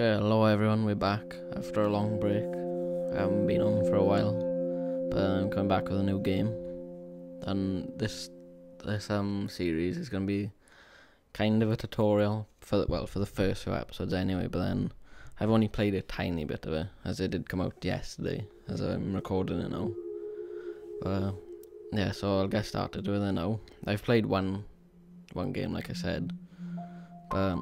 Hello everyone, we're back after a long break. I haven't been on for a while, but I'm coming back with a new game, and this series is going to be kind of a tutorial for the first few episodes anyway. But then I've only played a tiny bit of it, as it did come out yesterday, as I'm recording it now. But yeah, so I'll get started with it now. I've played one game, like I said, but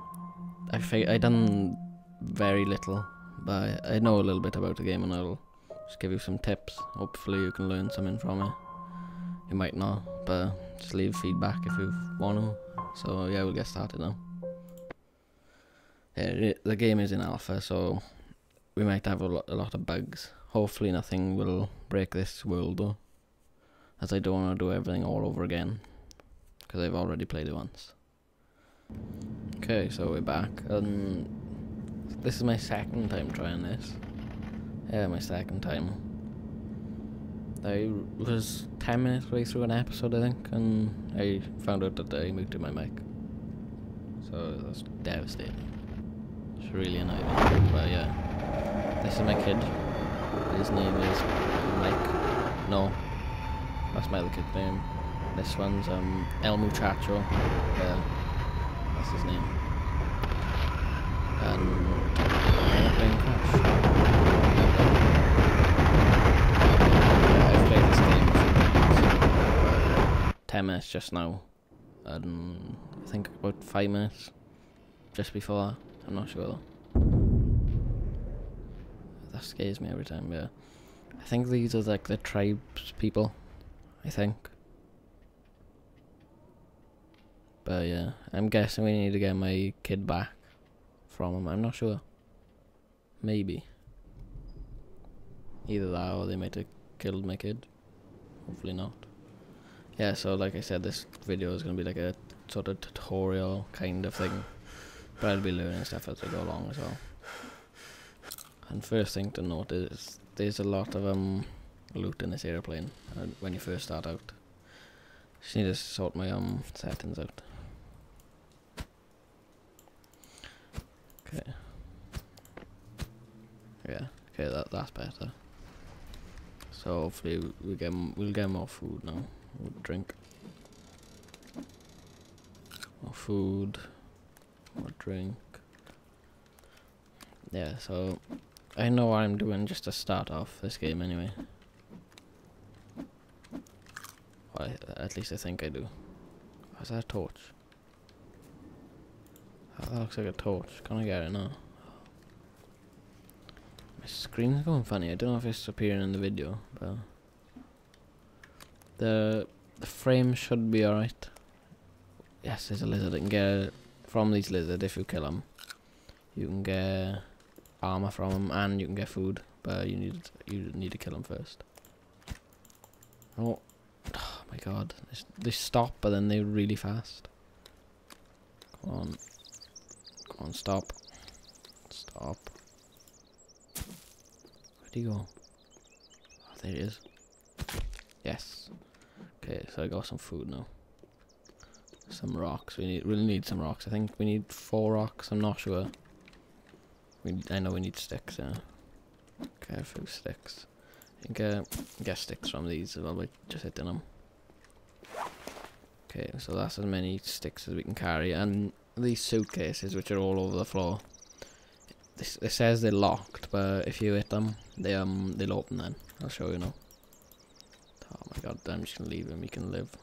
I done very little, but I know a little bit about the game, and I'll just give you some tips. Hopefully you can learn something from it. You might not, but just leave feedback if you want to. So yeah, we'll get started now. Yeah, the game is in alpha, so we might have a lot of bugs. Hopefully nothing will break this world though, as I don't want to do everything all over again, because I've already played it once. Okay, so we're back, and this is my second time trying this. Yeah, my second time. I was 10 minutes way through an episode, I think, and I found out that I muted my mic. So that's devastating. It's really annoying. But yeah, this is my kid. His name is Mike. No, that's my other kid's name. This one's El Muchacho. Yeah, that's his name. And I'm playing Crash. Yeah, I've played this game for 10 minutes just now, and I think about 5 minutes just before that. I'm not sure though. That scares me every time. Yeah, I think these are like the tribes people, I think. But yeah, I'm guessing we need to get my kid back from him. I'm not sure. Maybe. Either that, or they might have killed my kid. Hopefully not. Yeah, so like I said, this video is going to be like a sort of tutorial kind of thing, but I'll be learning stuff as I go along as well. And first thing to note is there's a lot of loot in this airplane when you first start out. Just need to sort my settings out. Okay. Yeah. Okay. That's better. So hopefully we'll get more food now. We'll drink. More food. More drink. Yeah. So I know what I'm doing just to start off this game anyway. Well, at least I think I do. Oh, is that a torch? Oh, that looks like a torch. Can I get it now? My screen's going funny. I don't know if it's appearing in the video, but the frame should be alright. Yes, there's a lizard. You can get from these lizards if you kill them. You can get armor from them, and you can get food, but you need to kill them first. Oh my god! They stop, but then they're really fast. Come on. Come on, stop. Stop. Where'd he go? Oh, there he is. Yes. Okay, so I got some food now. Some rocks. We really need some rocks. I think we need 4 rocks. I'm not sure. I know we need sticks, yeah. Okay, a few sticks. I think get sticks from these as well by just hitting them. Okay, so that's as many sticks as we can carry. And these suitcases, which are all over the floor, it says they're locked, but if you hit them, they'll open then. I'll show you now. Oh my god, I'm just gonna leave him. He can live.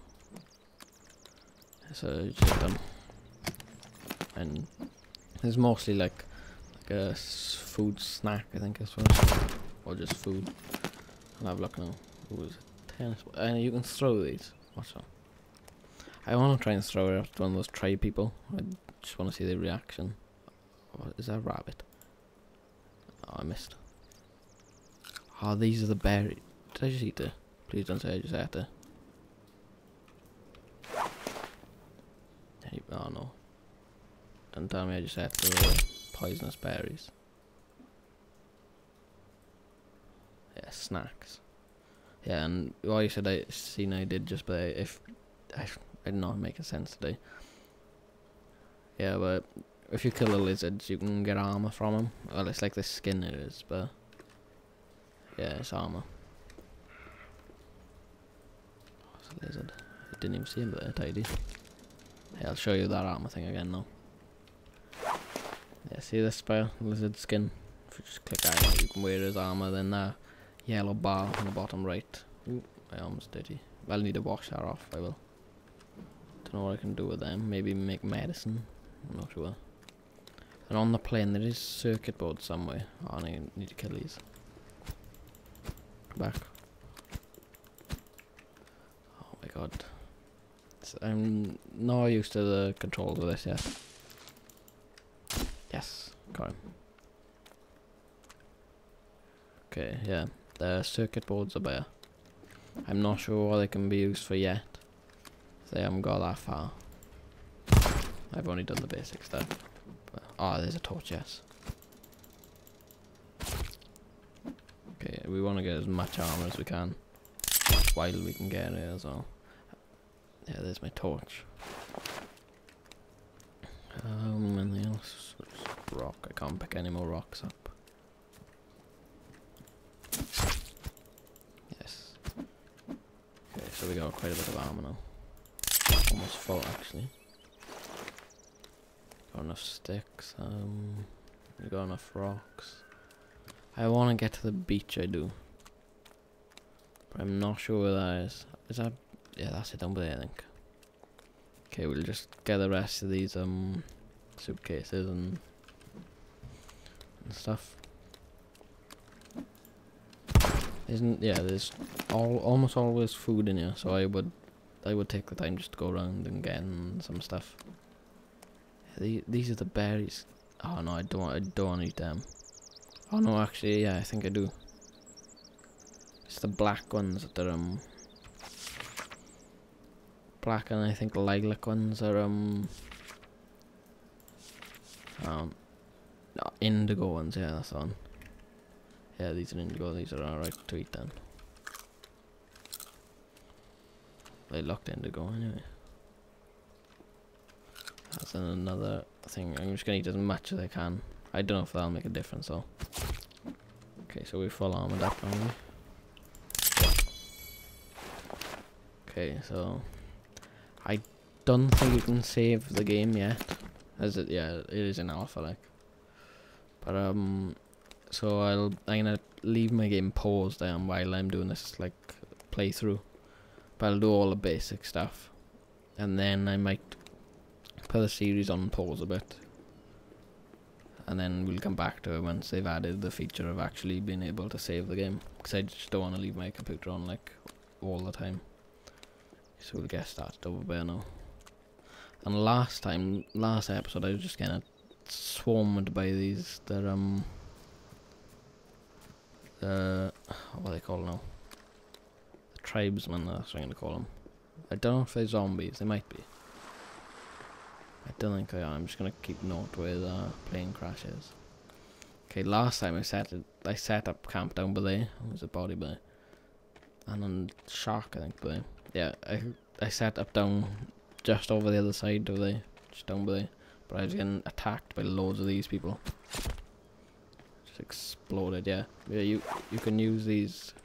So just hit them, and it's mostly like a food snack, I think, as well, or just food. I'll have a look now. Ooh, it's a tennis ball. And you can throw these. Watch out. I want to try and throw it up to one of those tribe people. I just want to see their reaction. Oh, is that a rabbit? Oh, I missed. Oh, these are the berries. Did I just eat it? Please don't say I just ate it. Oh no. Don't tell me I just ate the poisonous berries. Yeah, snacks. Yeah, and what you said I did just by if I did not make sense today. Yeah, but if you kill the lizards, you can get armor from them. Well, it's like the skin it is, but yeah, it's armor. Oh, it's a lizard. I didn't even see him, but tidy. Yeah, I'll show you that armor thing again though. Yeah, see this spell? Lizard skin. If you just click on it, you can wear his armor. Then that yellow bar on the bottom right. Ooh, my arm's dirty. I'll need to wash that off, I will. Don't know what I can do with them. Maybe make medicine. I'm not sure. And on the plane, there is circuit board somewhere. Oh, I need to kill these. Back. Oh my god. I'm not used to the controls of this yet. Yes, got him. Okay, yeah. The circuit boards are better. I'm not sure what they can be used for yet. They haven't got that far. I've only done the basic stuff. But, oh, there's a torch, yes. Okay, we want to get as much armor as we can while we can get it as well. Yeah, there's my torch. Anything else? Rock. I can't pick any more rocks up. Yes. Okay, so we got quite a bit of armor now. Almost full, actually. Got enough sticks. We got enough rocks. I want to get to the beach. I do, but I'm not sure where that is. Is that? Yeah, that's it down there, I think. Okay, we'll just get the rest of these suitcases and stuff. Isn't? Yeah, there's almost always food in here, so I would take the time just to go around and get some stuff. These are the berries. Oh no, I don't eat them. Oh no, actually, yeah, I think I do. It's the black ones that are black, and I think the lilac ones are no, indigo ones. Yeah, that's the one. Yeah, these are indigo. These are alright to eat then. They locked indigo anyway. That's another thing. I'm just gonna eat as much as I can. I don't know if that'll make a difference though. Okay, so we're full armored up, aren't we? Okay, so I don't think you can save the game yet, as it it is in alpha like. But so I'm gonna leave my game paused down while I'm doing this like playthrough. But I'll do all the basic stuff, and then I might put the series on pause a bit, and then we'll come back to it once they've added the feature of actually being able to save the game. Because I just don't want to leave my computer on like all the time. So we'll get started over there now. And last episode, I was just getting swarmed by these. They're what are they called now? The tribesmen. That's what I'm gonna call them. I don't know if they're zombies. They might be. I don't think they are. I'm just gonna keep note where the plane crashes. Okay, last time I set up camp down by there. It was a body by there. And then shark, I think, by there. Yeah, I set up down just over the other side of there, just down by there, but I was getting attacked by loads of these people. Just exploded, yeah. Yeah, you can use these.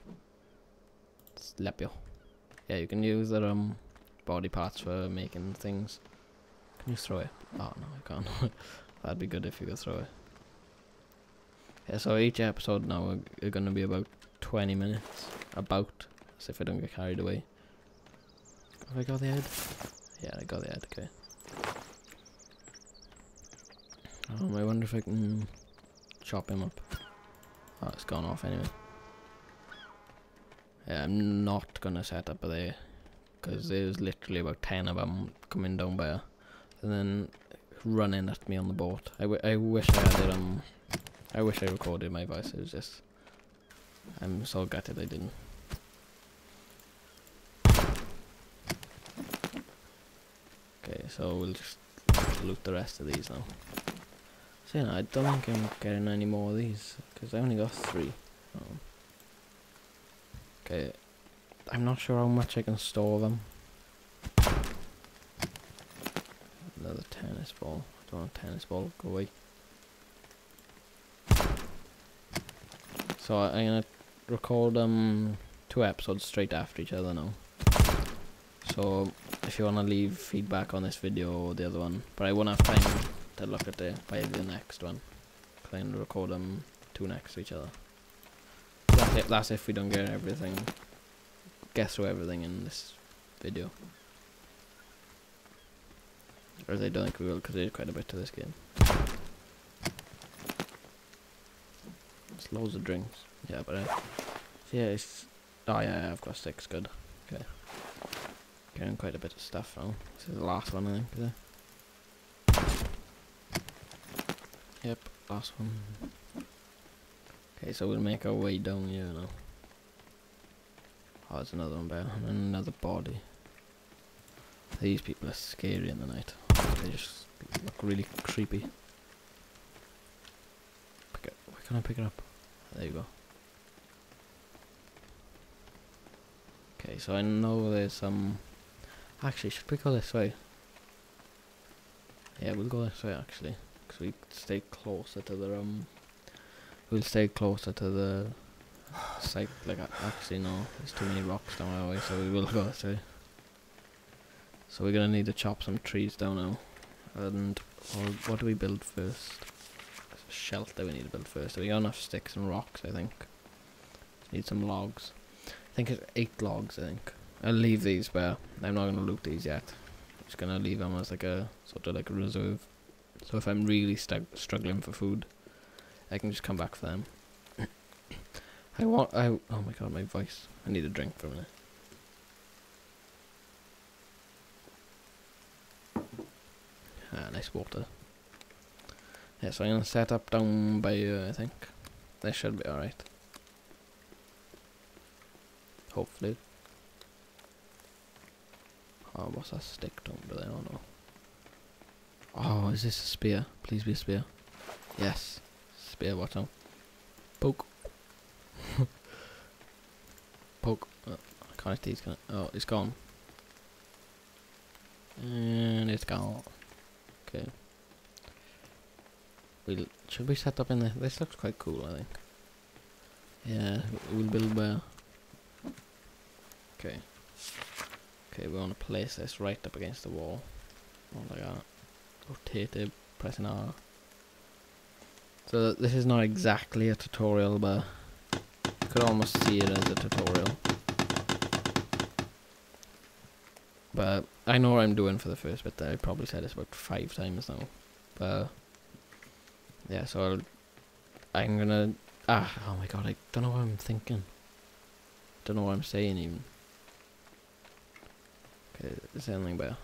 Slepio. Yeah, you can use their body parts for making things. Can you throw it? Oh no, I can't. That'd be good if you could throw it. Yeah, so each episode now is gonna be about 20 minutes, about, as if I don't get carried away. Have I got the head? Yeah, I got the head, okay. I wonder if I can chop him up. Oh, it's gone off anyway. Yeah, I'm not gonna set up there, because there's literally about 10 of them coming down by her, and then running at me on the boat. I wish I had it, I wish I recorded my voice. It was just, I'm so gutted I didn't. So we'll just loot the rest of these now. So yeah, I don't think I'm getting any more of these, because I only got 3. Okay, I'm not sure how much I can store them. Another tennis ball. Don't want a tennis ball, go away. So I'm gonna record two episodes straight after each other now. So if you wanna leave feedback on this video or the other one, but I won't have time to look at it by the next one. I'm gonna record two next to each other. That's if we don't get everything. Guess through everything in this video. Or they don't think we will, because there's quite a bit to this game. There's loads of drinks. Yeah, but yeah, it's. Oh yeah, I've got 6. Good. Okay. Getting quite a bit of stuff now. This is the last one, I think. Is it? Yep, last one. Okay, so we'll make our way down here now. Oh, there's another one better. And another body. These people are scary in the night. They just look really creepy. Pick it. Why can't I pick it up? There you go. Okay, so I know there's some... Actually, should we go this way? Yeah, we'll go this way actually. Because we stay closer to the... We'll stay closer to the... site. Like, actually no, there's too many rocks down our way, so we will go this way. So we're gonna need to chop some trees down now. And what do we build first? There's a shelter we need to build first. So we got enough sticks and rocks, I think. Just need some logs. I think it's 8 logs, I think. I'll leave these bare. I'm not gonna loot these yet. I'm just gonna leave them as like a sort of like a reserve. So if I'm really struggling for food, I can just come back for them. Oh my god, my voice. I need a drink for a minute. Ah, nice water. Yeah, so I'm gonna set up down by I think. This should be alright. Hopefully. Oh, what's that stick down there? I don't know. Oh, is this a spear? Please be a spear. Yes. Spear, watch out. Poke. Poke. Oh, I can't see, it's gonna... Oh, it's gone. And it's gone. Okay. Should we set up in there? This looks quite cool, I think. Yeah, we'll build where. Okay. Okay, we want to place this right up against the wall. Oh my god. Rotate it, pressing R. So this is not exactly a tutorial, but you could almost see it as a tutorial. But I know what I'm doing for the first bit there. I probably said this about 5 times now. But yeah, so I'm gonna... Ah, oh my god, I don't know what I'm thinking. Don't know what I'm saying even. Okay, is there anything better?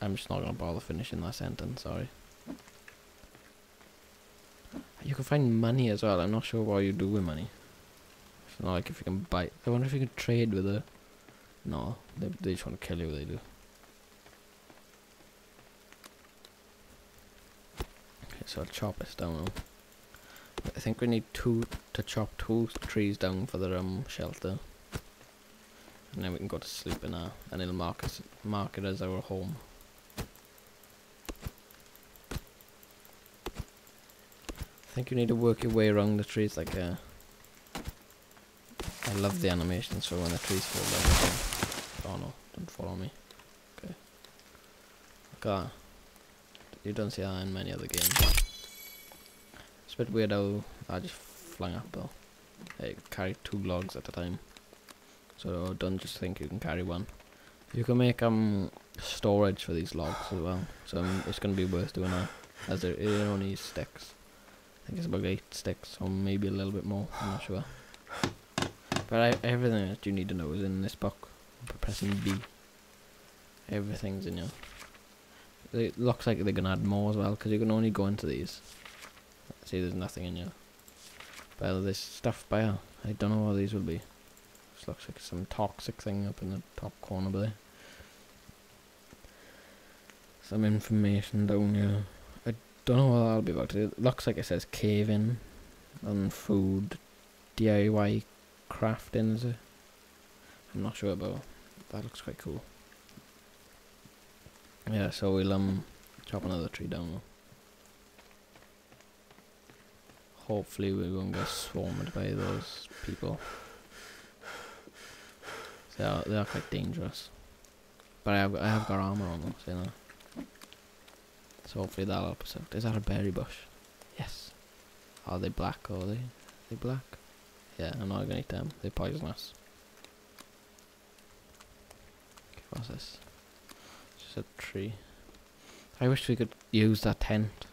I'm just not gonna bother finishing that sentence, sorry. You can find money as well. I'm not sure what you do with money. It's not like if you can buy... I wonder if you can trade with a... No, they just want to kill you, they do. Okay, so I'll chop this down now. I think we need to chop two trees down for the shelter. And then we can go to sleep in there, and it'll mark it as our home. I think you need to work your way around the trees like a... I love the animations for when the trees fall down. Oh no, don't follow me. Okay. Look at that. You don't see that in many other games. It's a bit weird how I just flung up though. I carry 2 logs at a time. So don't just think you can carry one. You can make storage for these logs as well. So it's going to be worth doing that. As there are only sticks. I think it's about 8 sticks or maybe a little bit more. I'm not sure. But everything that you need to know is in this book. Pressing B. Everything's in here. It looks like they're going to add more as well, because you can only go into these. See, there's nothing in here. But there's stuff by here. I don't know what these will be. This looks like some toxic thing up in the top corner there. Some information down here. I don't know what that'll be about. It looks like it says cave-in. And food. DIY. Crafting, is it? I'm not sure, but that looks quite cool. Yeah, so we'll chop another tree down. Hopefully we won't get swarmed by those people. They are quite dangerous. But I have got armor on them, so you know. So hopefully that'll help us out. Is that a berry bush? Yes. Are they black? Are they black? Yeah, I'm not gonna eat them. They're poisonous. Okay, what's this? Just a tree. I wish we could use that tent.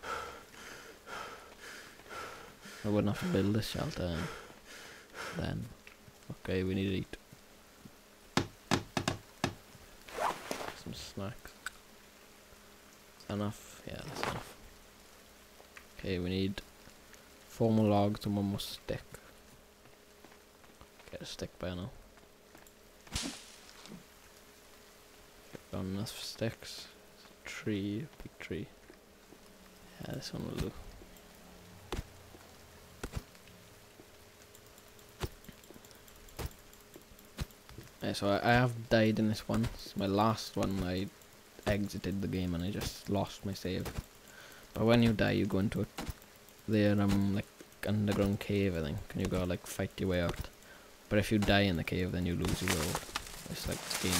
I wouldn't have to build this shelter then. Okay, we need to eat. Some snacks. Enough? Yeah, that's enough. Okay, we need 4 more logs and 1 more stick. Get a stick by now. Got enough sticks. Tree, big tree. Yeah, this one will do. So I have died in this once. My last one, I exited the game and I just lost my save. But when you die, you go into a like underground cave, I think, and you gotta like fight your way out. But if you die in the cave, then you lose your gold. It's like game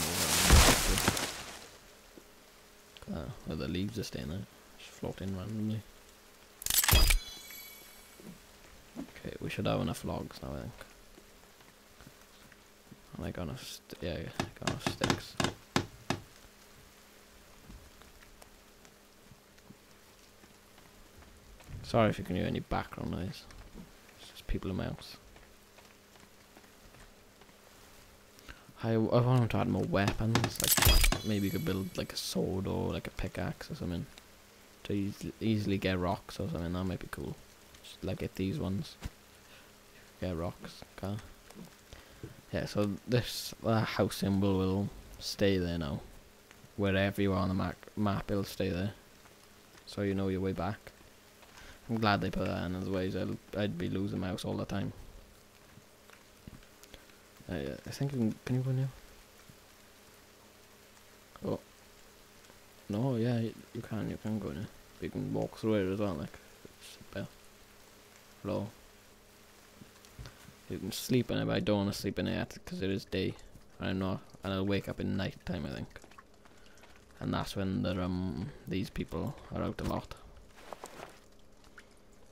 over. Well, the leaves are staying there, just floating randomly. Okay, we should have enough logs now, I think. I got enough sticks. Sorry if you can hear any background noise. It's just people in my house. I want to add more weapons. Like maybe you could build like a sword or like a pickaxe or something to easily get rocks or something. That might be cool. Just like get these ones. Get rocks. Okay. Yeah, so this house symbol will stay there now. Wherever you are on the map, it'll stay there. So you know your way back. I'm glad they put that in, otherwise I'd be losing my house all the time. I think you can you go in here? Oh. No, yeah, you can go in here. You can walk through it as well, like. It's a bit low. You can sleep in it, but I don't want to sleep in it yet because it is day. And I'll wake up in night time, I think. And that's when these people are out a lot.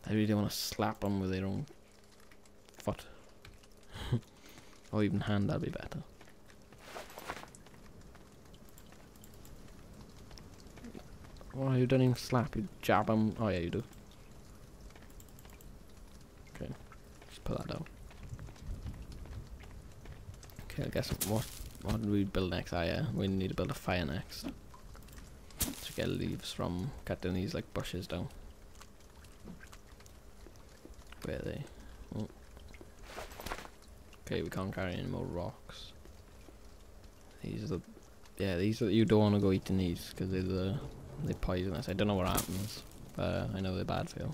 I really want to slap them with their own foot. Or even hand, that'd be better. Oh, you don't even slap, you jab them. Oh yeah, you do. Okay, just put that down. Okay, I guess what do we build next? Yeah, we need to build a fire next. To get leaves from cutting these like bushes down. Where are they? Oh. Okay, we can't carry any more rocks. These are you don't want to go eating these because they're poisonous. I don't know what happens, but I know they're bad for you.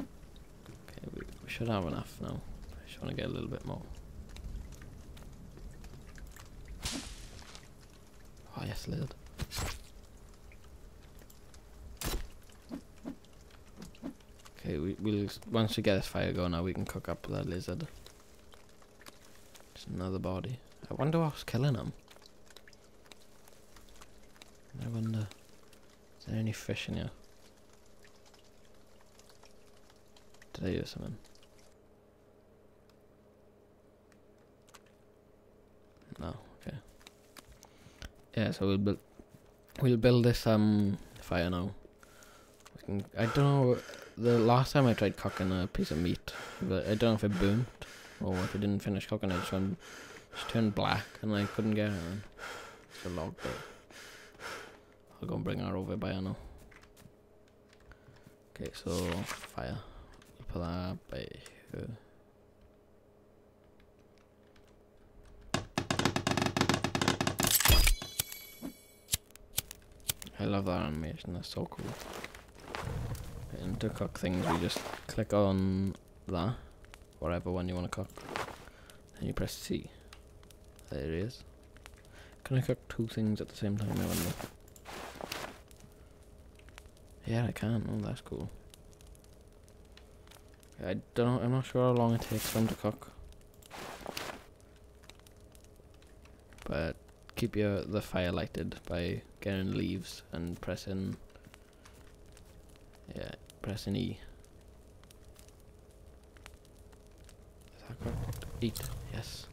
Okay, we should have enough now. I just want to get a little bit more. Oh yes, lizard. Okay, we'll once we get this fire going now, we can cook up that lizard. Just another body. I wonder what's killing him. I wonder. Is there any fish in here? Did I use something? No. Yeah, so we'll build this fire now. I don't know, the last time I tried cooking a piece of meat, I don't know if it burnt or if it didn't finish cooking, it just turned black and I couldn't get it. It's a log, but I'll go and bring her over by now. Okay, so fire. We'll put that by here. I love that animation, that's so cool. And to cook things, you just click on that, whatever one you want to cook, and you press C. There it is. Can I cook 2 things at the same time, I wonder? Yeah, I can. Oh, that's cool. I don't know, I'm not sure how long it takes for them to cook. But keep the fire lighted by getting leaves and pressing, pressing E. Is that correct? Eat, yes.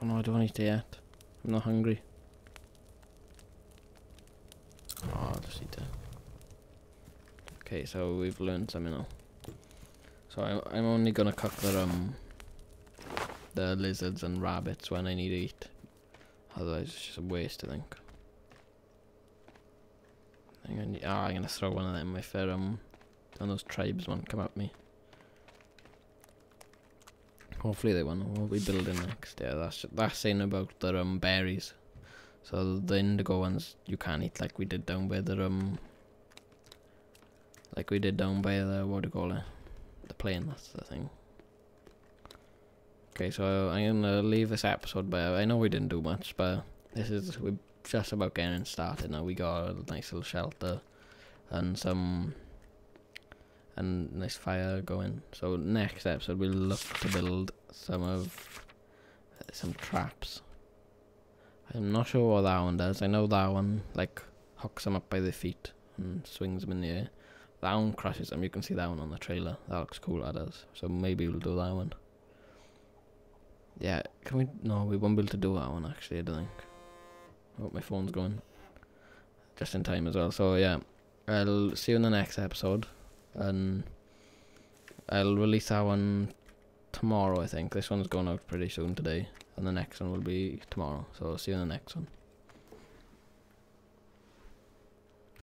Oh no, I don't eat it yet. I'm not hungry. Oh, I'll just eat it. Okay, so we've learned something now. So I'm only gonna cook the lizards and rabbits when I need to eat. Otherwise it's just a waste, I think. I'm gonna throw one of them if they're and those tribes won't come at me. Hopefully they won't. What are we building next? Yeah, that's saying about the berries. So the indigo ones you can't eat, like we did down by the what do you call it? The plane, that's the thing. Okay, so I'm gonna leave this episode, but I know we didn't do much, but we're just about getting started now. We got a nice little shelter and nice fire going. So next episode we'll look to build some traps. I'm not sure what that one does. I know that one like hooks them up by their feet and swings them in the air. That one crushes them. You can see that one on the trailer. That looks cool, that does. So maybe we'll do that one. Yeah, can we? No, we won't be able to do that one actually, I don't think. Oh, my phone's going. Just in time as well. So yeah, I'll see you in the next episode. And I'll release that one tomorrow, I think. This one's going out pretty soon today. And the next one will be tomorrow. So see you in the next one.